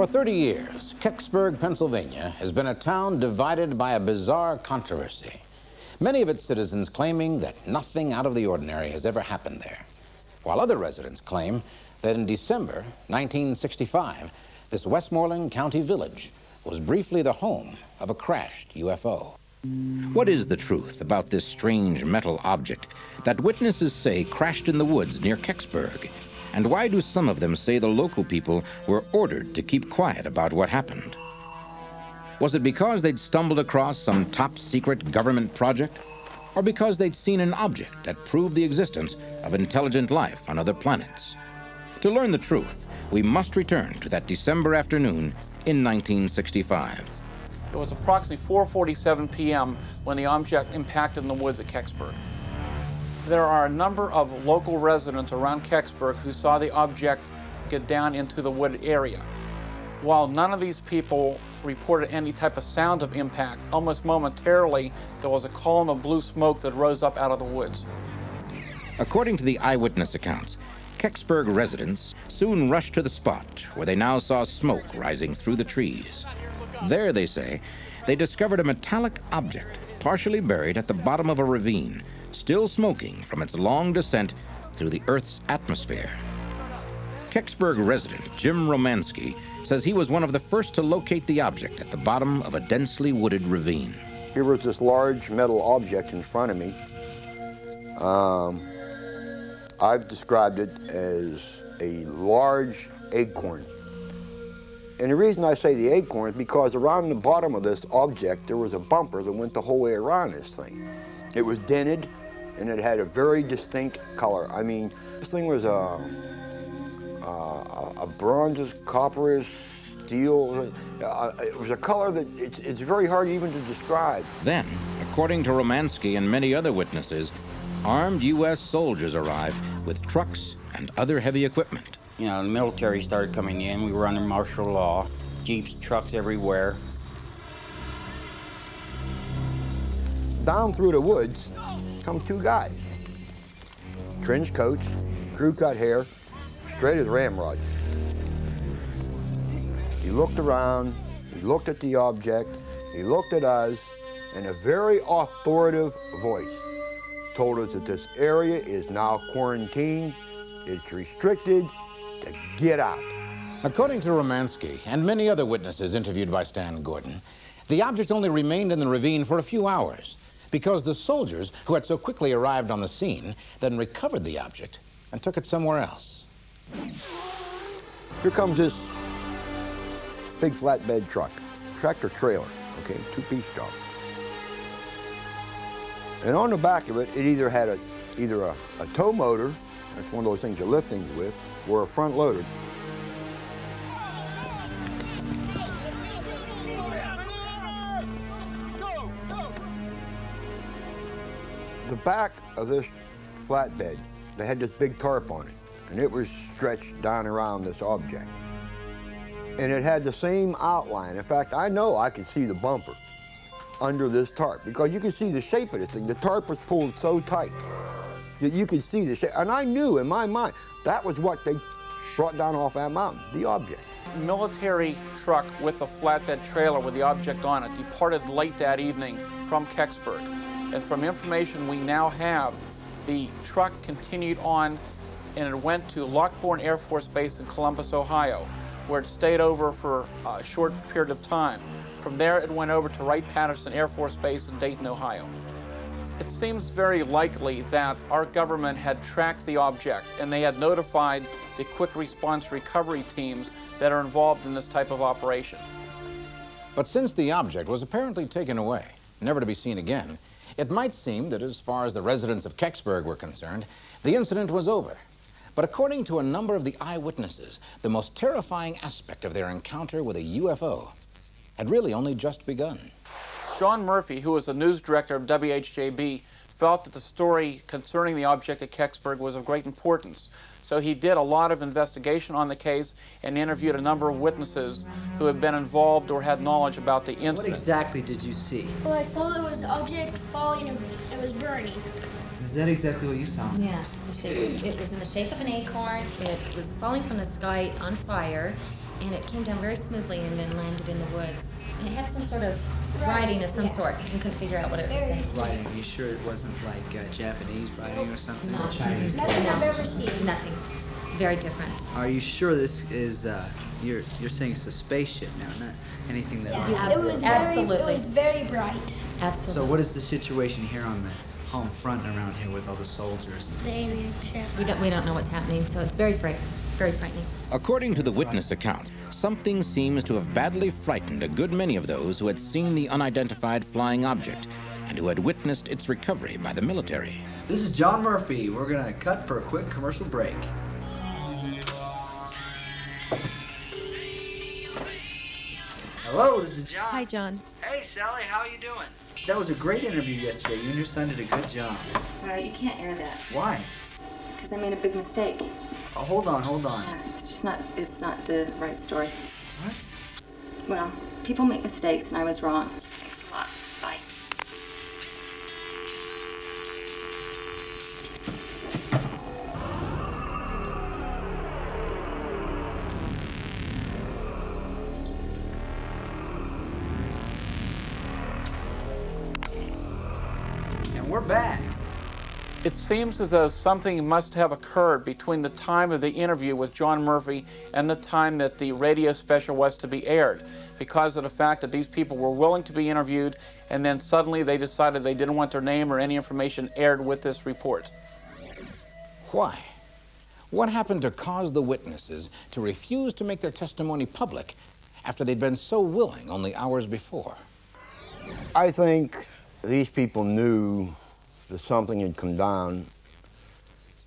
For 30 years, Kecksburg, Pennsylvania, has been a town divided by a bizarre controversy. Many of its citizens claiming that nothing out of the ordinary has ever happened there, while other residents claim that in December 1965, this Westmoreland County village was briefly the home of a crashed UFO. What is the truth about this strange metal object that witnesses say crashed in the woods near Kecksburg? And why do some of them say the local people were ordered to keep quiet about what happened? Was it because they'd stumbled across some top-secret government project? Or because they'd seen an object that proved the existence of intelligent life on other planets? To learn the truth, we must return to that December afternoon in 1965. It was approximately 4:47 p.m. when the object impacted in the woods at Kecksburg. There are a number of local residents around Kecksburg who saw the object get down into the wooded area. While none of these people reported any type of sound of impact, almost momentarily there was a column of blue smoke that rose up out of the woods. According to the eyewitness accounts, Kecksburg residents soon rushed to the spot where they now saw smoke rising through the trees. There, they say, they discovered a metallic object partially buried at the bottom of a ravine, still smoking from its long descent through the Earth's atmosphere. Kecksburg resident Jim Romansky says he was one of the first to locate the object at the bottom of a densely wooded ravine. Here was this large metal object in front of me. I've described it as a large acorn. And the reason I say the acorn is because around the bottom of this object, there was a bumper that went the whole way around this thing. It was dented, and it had a very distinct color. I mean, this thing was a bronze, copper, steel. It was a color that it's very hard even to describe. Then, according to Romansky and many other witnesses, armed U.S. soldiers arrived with trucks and other heavy equipment. You know, the military started coming in. We were under martial law. Jeeps, trucks everywhere. Down through the woods come two guys. Trench coats, crew-cut hair, straight as ramrod. He looked around, he looked at the object, he looked at us, and a very authoritative voice told us that this area is now quarantined, it's restricted, to get out. According to Romansky and many other witnesses interviewed by Stan Gordon, the object only remained in the ravine for a few hours because the soldiers who had so quickly arrived on the scene then recovered the object and took it somewhere else. Here comes this big flatbed truck, tractor trailer, okay, two-piece job. And on the back of it, it either had a tow motor, that's one of those things you lift things with, were a front loader. The back of this flatbed, they had this big tarp on it, and it was stretched down around this object. And it had the same outline. In fact, I know I could see the bumper under this tarp because you could see the shape of this thing. The tarp was pulled so tight that you could see the shape. And I knew in my mind, that was what they brought down off that mountain, the object. Military truck with a flatbed trailer with the object on it departed late that evening from Kecksburg. And from information we now have, the truck continued on and it went to Lockbourne Air Force Base in Columbus, Ohio, where it stayed over for a short period of time. From there, it went over to Wright-Patterson Air Force Base in Dayton, Ohio. It seems very likely that our government had tracked the object and they had notified the quick response recovery teams that are involved in this type of operation. But since the object was apparently taken away, never to be seen again, it might seem that as far as the residents of Kecksburg were concerned, the incident was over. But according to a number of the eyewitnesses, the most terrifying aspect of their encounter with a UFO had really only just begun. John Murphy, who was the news director of WHJB, felt that the story concerning the object at Kecksburg was of great importance. So he did a lot of investigation on the case and interviewed a number of witnesses who had been involved or had knowledge about the incident. What exactly did you see? Well, I saw there was an object falling and it was burning. Is that exactly what you saw? Yeah. It was in the shape of an acorn. It was falling from the sky on fire. and it came down very smoothly and then landed in the woods. And it had some sort of writing of some sort. We couldn't figure out what it was. Writing? Are you sure it wasn't like Japanese writing or something? No. Or Chinese? Nothing I've ever seen. Nothing. Very different. Are you sure this is? You're saying it's a spaceship now, not anything that. Yeah, absolutely. It was very bright. Absolutely. So what is the situation here on the home front around here with all the soldiers? We don't know what's happening, so it's very frightening. According to the witness account, something seems to have badly frightened a good many of those who had seen the unidentified flying object and who had witnessed its recovery by the military. This is John Murphy. We're gonna cut for a quick commercial break. Hello, this is John. Hi, John. Hey, Sally, how are you doing? That was a great interview yesterday. You and your son did a good job. You can't air that. Why? Because I made a big mistake. Oh, hold on. It's just not the right story. What? Well, people make mistakes, and I was wrong. Thanks a lot. Bye. We're back. It seems as though something must have occurred between the time of the interview with John Murphy and the time that the radio special was to be aired, because of the fact that these people were willing to be interviewed, and then suddenly they decided they didn't want their name or any information aired with this report. Why? What happened to cause the witnesses to refuse to make their testimony public after they'd been so willing only hours before? I think these people knew that something had come down,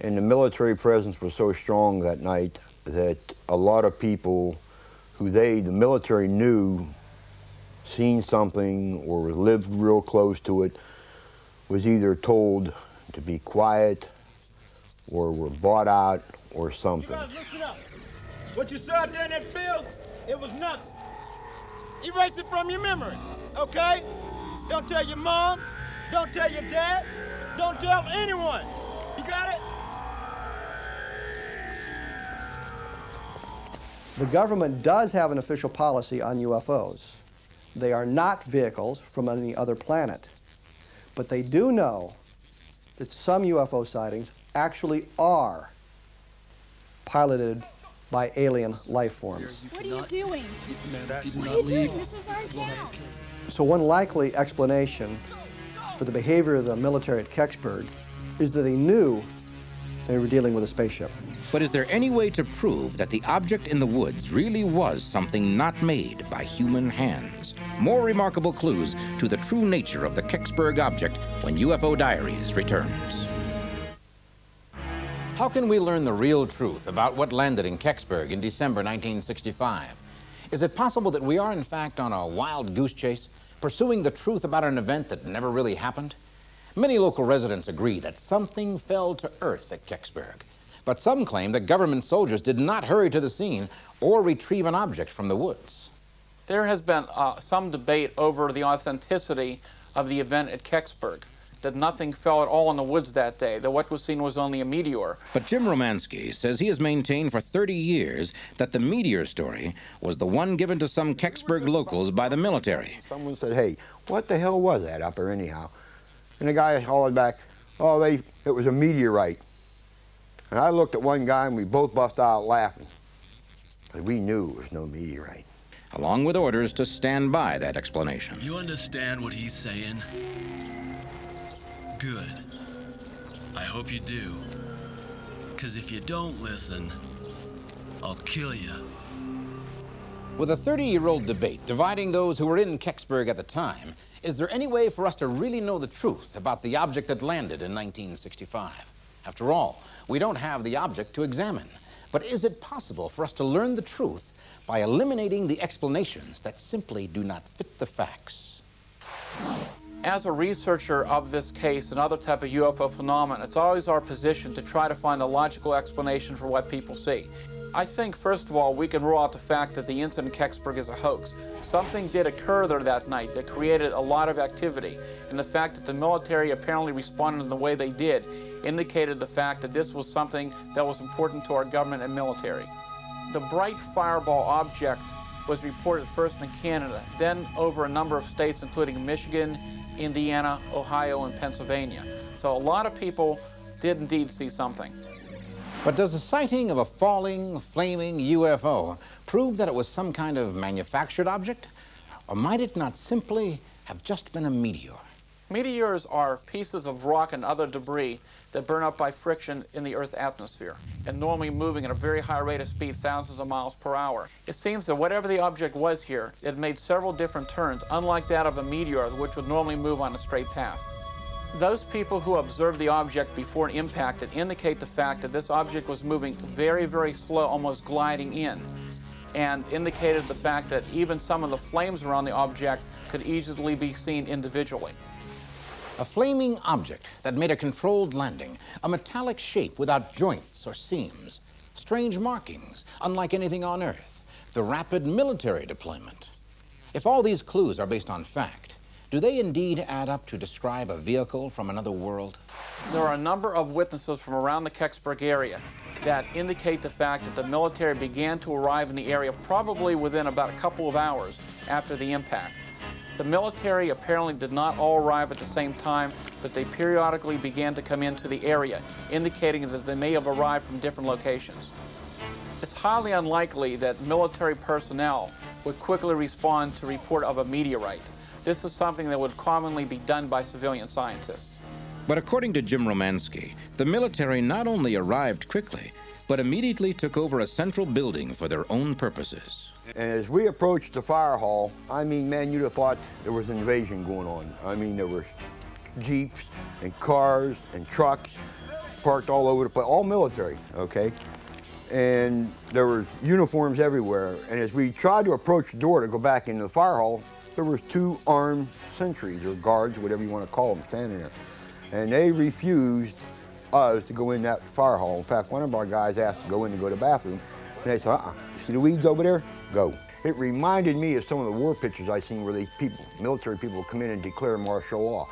and the military presence was so strong that night that a lot of people who the military knew, seen something or lived real close to it, was either told to be quiet or were bought out or something. You guys, listen up. What you saw down that field, it was nothing. Erase it from your memory, okay? Don't tell your mom, don't tell your dad, don't tell anyone. You got it? The government does have an official policy on UFOs. They are not vehicles from any other planet. But they do know that some UFO sightings actually are piloted by alien life forms. What are you doing? This is our town. So one likely explanation for the behavior of the military at Kecksburg is that they knew they were dealing with a spaceship. But is there any way to prove that the object in the woods really was something not made by human hands? More remarkable clues to the true nature of the Kecksburg object when UFO Diaries returns. How can we learn the real truth about what landed in Kecksburg in December 1965? Is it possible that we are, in fact, on a wild goose chase, pursuing the truth about an event that never really happened? Many local residents agree that something fell to earth at Kecksburg, but some claim that government soldiers did not hurry to the scene or retrieve an object from the woods. There has been some debate over the authenticity of the event at Kecksburg, that nothing fell at all in the woods that day, that what was seen was only a meteor. But Jim Romansky says he has maintained for 30 years that the meteor story was the one given to some Kecksburg locals by the military. Someone said, hey, what the hell was that up there anyhow? And the guy hollered back, oh, it was a meteorite. And I looked at one guy and we both bust out laughing. We knew it was no meteorite. Along with orders to stand by that explanation. You understand what he's saying? Good. I hope you do. Because if you don't listen, I'll kill you. With a 30-year-old debate dividing those who were in Kecksburg at the time, is there any way for us to really know the truth about the object that landed in 1965? After all, we don't have the object to examine. But is it possible for us to learn the truth by eliminating the explanations that simply do not fit the facts? As a researcher of this case and other type of UFO phenomena, it's always our position to try to find a logical explanation for what people see. I think, first of all, we can rule out the fact that the incident in Kecksburg is a hoax. Something did occur there that night that created a lot of activity, and the fact that the military apparently responded in the way they did indicated the fact that this was something that was important to our government and military. The bright fireball object was reported first in Canada, then over a number of states, including Michigan, Indiana, Ohio, and Pennsylvania. So a lot of people did indeed see something. But does the sighting of a falling, flaming UFO prove that it was some kind of manufactured object? Or might it not simply have just been a meteor? Meteors are pieces of rock and other debris that burn up by friction in the Earth's atmosphere, and normally moving at a very high rate of speed, thousands of miles per hour. It seems that whatever the object was here, it made several different turns, unlike that of a meteor, which would normally move on a straight path. Those people who observed the object before it impacted indicate the fact that this object was moving very, very slow, almost gliding in, and indicated the fact that even some of the flames around the object could easily be seen individually. A flaming object that made a controlled landing, a metallic shape without joints or seams, strange markings, unlike anything on Earth, the rapid military deployment. If all these clues are based on fact, do they indeed add up to describe a vehicle from another world? There are a number of witnesses from around the Kecksburg area that indicate the fact that the military began to arrive in the area probably within about a couple of hours after the impact. The military apparently did not all arrive at the same time, but they periodically began to come into the area, indicating that they may have arrived from different locations. It's highly unlikely that military personnel would quickly respond to report of a meteorite. This is something that would commonly be done by civilian scientists. But according to Jim Romansky, the military not only arrived quickly, but immediately took over a central building for their own purposes. And as we approached the fire hall, I mean, man, you'd have thought there was an invasion going on. I mean, there were jeeps and cars and trucks parked all over the place, all military, okay? And there were uniforms everywhere. And as we tried to approach the door to go back into the fire hall, there was two armed sentries or guards, whatever you want to call them, standing there. And they refused us to go in that fire hall. In fact, one of our guys asked to go in and go to the bathroom. And they said, uh-uh, see the weeds over there? Go. It reminded me of some of the war pictures I seen where these people, military people, come in and declare martial law.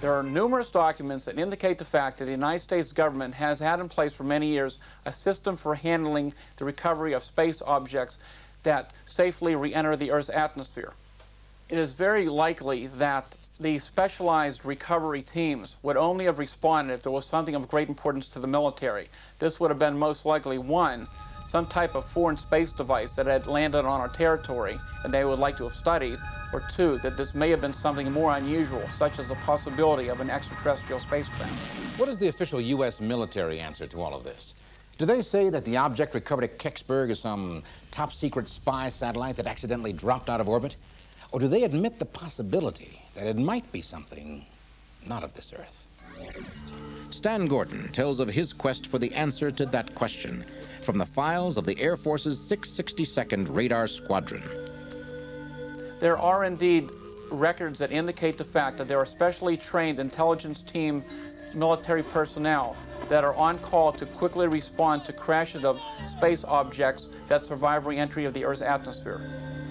There are numerous documents that indicate the fact that the United States government has had in place for many years a system for handling the recovery of space objects that safely re-enter the Earth's atmosphere. It is very likely that the specialized recovery teams would only have responded if there was something of great importance to the military. This would have been most likely one, some type of foreign space device that had landed on our territory and they would like to have studied, or two, that this may have been something more unusual, such as the possibility of an extraterrestrial spacecraft. What is the official U.S. military answer to all of this? Do they say that the object recovered at Kecksburg is some top-secret spy satellite that accidentally dropped out of orbit? Or do they admit the possibility that it might be something not of this Earth? Stan Gordon tells of his quest for the answer to that question from the files of the Air Force's 662nd Radar Squadron. There are indeed records that indicate the fact that there are specially trained intelligence team military personnel that are on call to quickly respond to crashes of space objects that survive re-entry of the Earth's atmosphere.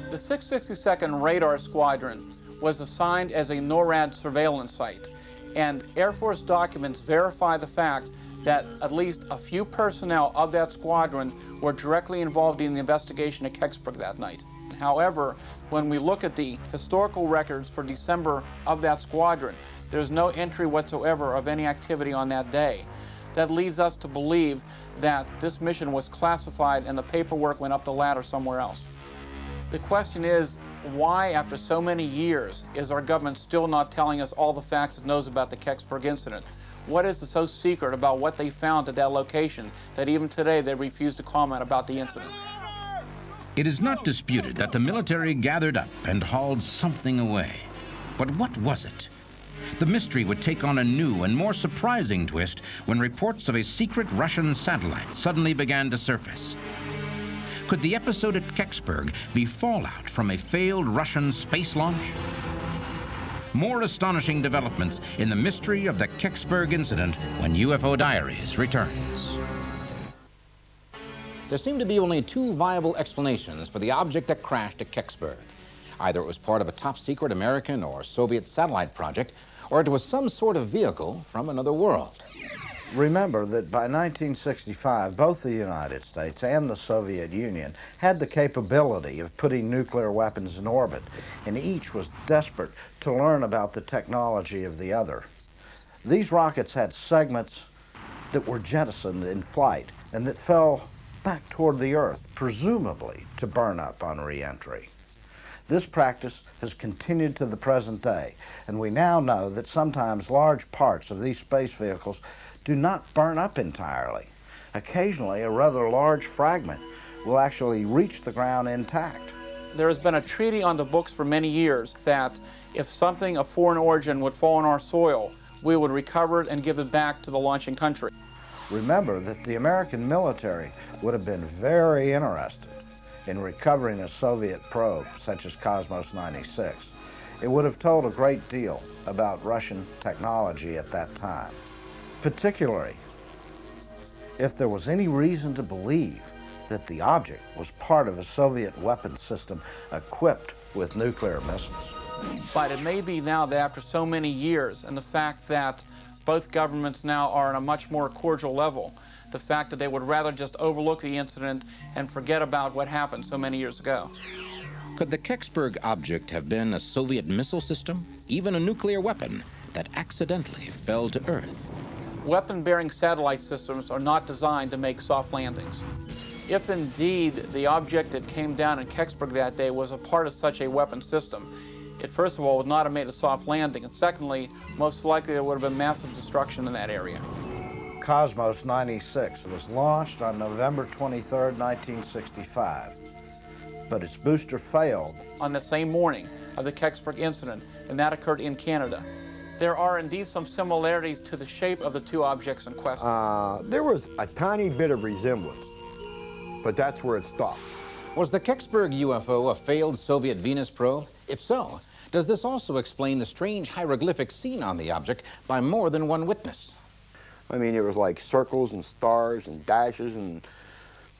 The 662nd Radar Squadron was assigned as a NORAD surveillance site, and Air Force documents verify the fact that at least a few personnel of that squadron were directly involved in the investigation at Kecksburg that night. However, when we look at the historical records for December of that squadron, there's no entry whatsoever of any activity on that day. That leads us to believe that this mission was classified and the paperwork went up the ladder somewhere else. The question is, why, after so many years, is our government still not telling us all the facts it knows about the Kecksburg incident? What is so secret about what they found at that location that even today they refuse to comment about the incident? It is not disputed that the military gathered up and hauled something away. But what was it? The mystery would take on a new and more surprising twist when reports of a secret Russian satellite suddenly began to surface. Could the episode at Kecksburg be fallout from a failed Russian space launch? More astonishing developments in the mystery of the Kecksburg incident when UFO Diaries returns. There seem to be only two viable explanations for the object that crashed at Kecksburg. Either it was part of a top-secret American or Soviet satellite project, or it was some sort of vehicle from another world. Remember that by 1965, both the United States and the Soviet Union had the capability of putting nuclear weapons in orbit, and each was desperate to learn about the technology of the other. These rockets had segments that were jettisoned in flight and that fell back toward the Earth, presumably to burn up on re-entry. This practice has continued to the present day, and we now know that sometimes large parts of these space vehicles do not burn up entirely. Occasionally, a rather large fragment will actually reach the ground intact. There has been a treaty on the books for many years that if something of foreign origin would fall on our soil, we would recover it and give it back to the launching country. Remember that the American military would have been very interested in recovering a Soviet probe such as Cosmos 96. It would have told a great deal about Russian technology at that time, particularly if there was any reason to believe that the object was part of a Soviet weapons system equipped with nuclear missiles. But it may be now that after so many years, and the fact that both governments now are on a much more cordial level, the fact that they would rather just overlook the incident and forget about what happened so many years ago. Could the Kecksburg object have been a Soviet missile system, even a nuclear weapon, that accidentally fell to Earth? Weapon-bearing satellite systems are not designed to make soft landings. If indeed the object that came down in Kecksburg that day was a part of such a weapon system, it first of all would not have made a soft landing, and secondly, most likely there would have been massive destruction in that area. Cosmos 96 was launched on November 23, 1965, but its booster failed on the same morning of the Kecksburg incident, and that occurred in Canada. There are indeed some similarities to the shape of the two objects in question. There was a tiny bit of resemblance, but that's where it stopped. Was the Kecksburg UFO a failed Soviet Venus probe? If so, does this also explain the strange hieroglyphics seen on the object by more than one witness? I mean, there was like circles and stars and dashes and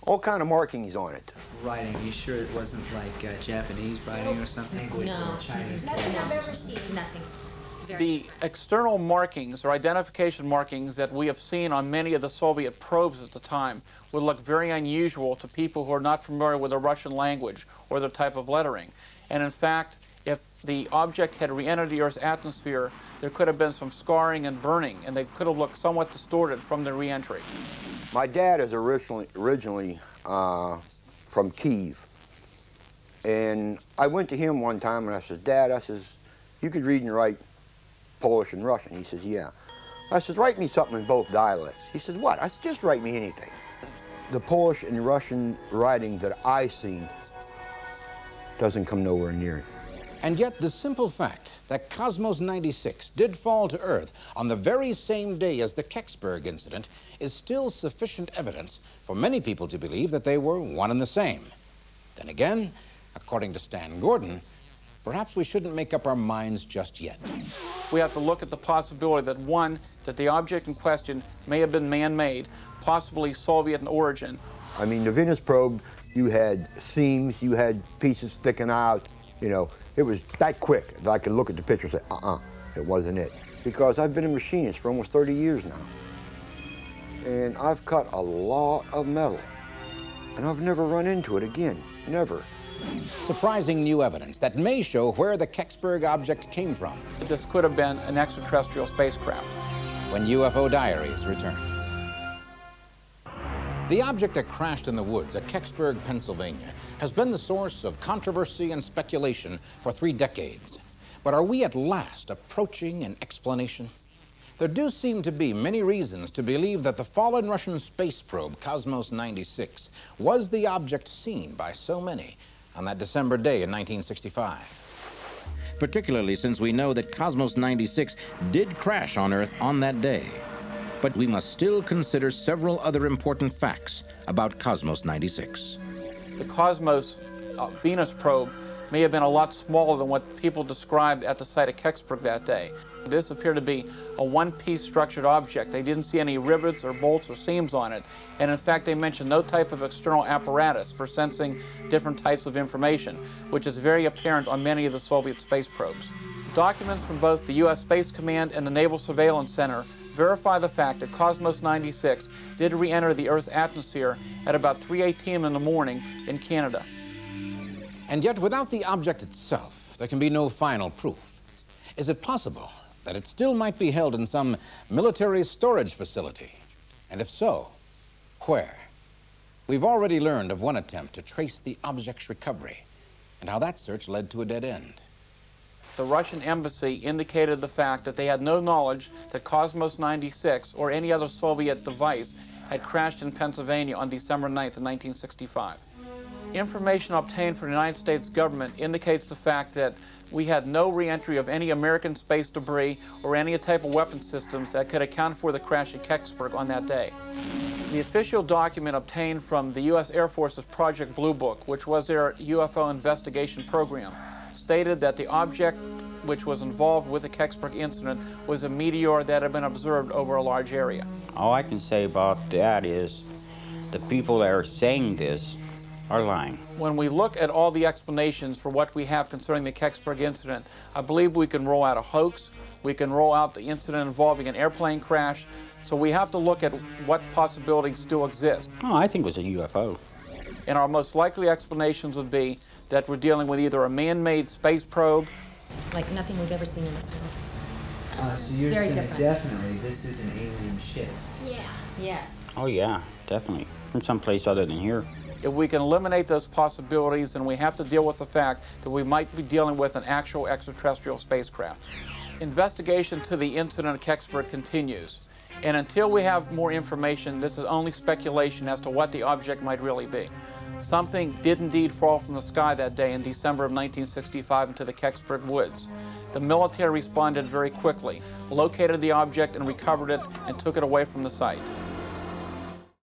all kind of markings on it. Writing, you sure it wasn't like Japanese writing or something? No, Chinese. Nothing I've ever seen. Nothing. The external markings or identification markings that we have seen on many of the Soviet probes at the time would look very unusual to people who are not familiar with the Russian language or their type of lettering. And in fact, if the object had re-entered the Earth's atmosphere, there could have been some scarring and burning, and they could have looked somewhat distorted from the re-entry. My dad is originally from Kyiv, and I went to him one time and I said, "Dad," I says, "you could read and write Polish and Russian." He says, "Yeah." I says, "Write me something in both dialects." He says, "What?" I said, "Just write me anything." The Polish and Russian writing that I seen doesn't come nowhere near it. And yet the simple fact that Cosmos 96 did fall to Earth on the very same day as the Kecksburg incident is still sufficient evidence for many people to believe that they were one and the same. Then again, according to Stan Gordon, perhaps we shouldn't make up our minds just yet. We have to look at the possibility that, one, that the object in question may have been man-made, possibly Soviet in origin. I mean, the Venus probe, you had seams, you had pieces sticking out, you know. It was that quick that I could look at the picture and say, it wasn't it. Because I've been a machinist for almost 30 years now, and I've cut a lot of metal, and I've never run into it again, never. Surprising new evidence that may show where the Kecksburg object came from. This could have been an extraterrestrial spacecraft. When UFO Diaries returns. The object that crashed in the woods at Kecksburg, Pennsylvania, has been the source of controversy and speculation for 3 decades. But are we at last approaching an explanation? There do seem to be many reasons to believe that the fallen Russian space probe, Cosmos 96, was the object seen by so many on that December day in 1965. Particularly since we know that Cosmos 96 did crash on Earth on that day. But we must still consider several other important facts about Cosmos 96. The Cosmos Venus probe may have been a lot smaller than what people described at the site of Kecksburg that day. This appeared to be a one-piece structured object. They didn't see any rivets or bolts or seams on it. And in fact, they mentioned no type of external apparatus for sensing different types of information, which is very apparent on many of the Soviet space probes. Documents from both the U.S. Space Command and the Naval Surveillance Center verify the fact that Cosmos 96 did re-enter the Earth's atmosphere at about 3:18 in the morning in Canada. And yet, without the object itself, there can be no final proof. Is it possible that it still might be held in some military storage facility? And if so, where? We've already learned of one attempt to trace the object's recovery and how that search led to a dead end. The Russian embassy indicated the fact that they had no knowledge that Cosmos 96 or any other Soviet device had crashed in Pennsylvania on December 9th of 1965. Information obtained from the United States government indicates the fact that we had no re-entry of any American space debris or any type of weapon systems that could account for the crash at Kecksburg on that day. The official document obtained from the U.S. Air Force's Project Blue Book, which was their UFO investigation program, stated that the object which was involved with the Kecksburg incident was a meteor that had been observed over a large area. All I can say about that is the people that are saying this are lying. When we look at all the explanations for what we have concerning the Kecksburg incident, I believe we can roll out a hoax, we can roll out the incident involving an airplane crash, so we have to look at what possibilities still exist. Oh, I think it was a UFO. And our most likely explanations would be that we're dealing with either a man-made space probe. Like nothing we've ever seen in this film. So you're saying definitely this is an alien ship? Yeah. Yes. Oh, yeah, definitely. From someplace other than here. If we can eliminate those possibilities, then we have to deal with the fact that we might be dealing with an actual extraterrestrial spacecraft. Investigation to the incident at Kecksburg continues. And until we have more information, this is only speculation as to what the object might really be. Something did indeed fall from the sky that day in December of 1965 into the Kecksburg woods. The military responded very quickly, located the object and recovered it, and took it away from the site.